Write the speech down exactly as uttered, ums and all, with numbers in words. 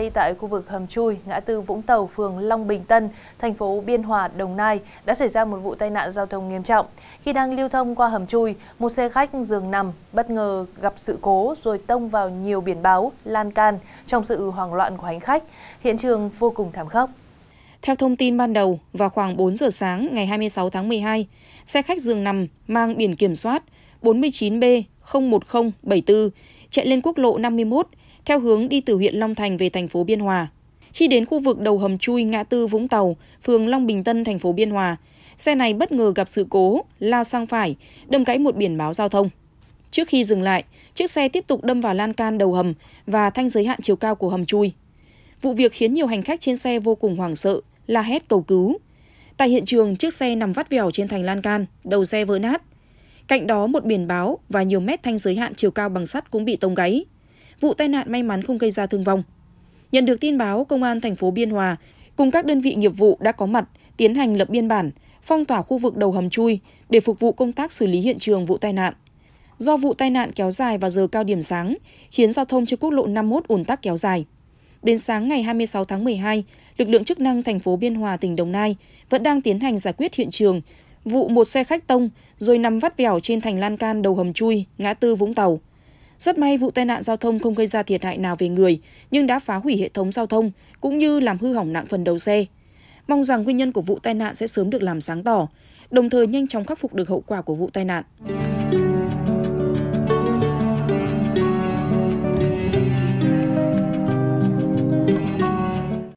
tay tại khu vực hầm chui, ngã tư Vũng Tàu, phường Long Bình Tân, thành phố Biên Hòa, Đồng Nai đã xảy ra một vụ tai nạn giao thông nghiêm trọng. Khi đang lưu thông qua hầm chui, một xe khách giường nằm bất ngờ gặp sự cố rồi tông vào nhiều biển báo, lan can trong sự hoảng loạn của hành khách. Hiện trường vô cùng thảm khốc. Theo thông tin ban đầu, vào khoảng bốn giờ sáng ngày hai mươi sáu tháng mười hai, xe khách giường nằm mang biển kiểm soát bốn chín B không một không bảy tư chạy lên quốc lộ năm mươi mốt theo hướng đi từ huyện Long Thành về thành phố Biên Hòa. Khi đến khu vực đầu hầm chui ngã tư Vũng Tàu, phường Long Bình Tân, thành phố Biên Hòa, xe này bất ngờ gặp sự cố, lao sang phải, đâm gãy một biển báo giao thông. Trước khi dừng lại, chiếc xe tiếp tục đâm vào lan can đầu hầm và thanh giới hạn chiều cao của hầm chui. Vụ việc khiến nhiều hành khách trên xe vô cùng hoảng sợ, la hét cầu cứu. Tại hiện trường, chiếc xe nằm vắt vẻo trên thành lan can, đầu xe vỡ nát. Cạnh đó, một biển báo và nhiều mét thanh giới hạn chiều cao bằng sắt cũng bị tông gãy. Vụ tai nạn may mắn không gây ra thương vong. Nhận được tin báo, Công an thành phố Biên Hòa cùng các đơn vị nghiệp vụ đã có mặt, tiến hành lập biên bản, phong tỏa khu vực đầu hầm chui để phục vụ công tác xử lý hiện trường vụ tai nạn. Do vụ tai nạn kéo dài vào giờ cao điểm sáng, khiến giao thông trên quốc lộ năm mươi mốt ùn tắc kéo dài. Đến sáng ngày hai mươi sáu tháng mười hai, lực lượng chức năng thành phố Biên Hòa, tỉnh Đồng Nai vẫn đang tiến hành giải quyết hiện trường vụ một xe khách tông rồi nằm vắt vẻo trên thành lan can đầu hầm chui, ngã tư Vũng Tàu. Rất may vụ tai nạn giao thông không gây ra thiệt hại nào về người, nhưng đã phá hủy hệ thống giao thông cũng như làm hư hỏng nặng phần đầu xe. Mong rằng nguyên nhân của vụ tai nạn sẽ sớm được làm sáng tỏ, đồng thời nhanh chóng khắc phục được hậu quả của vụ tai nạn.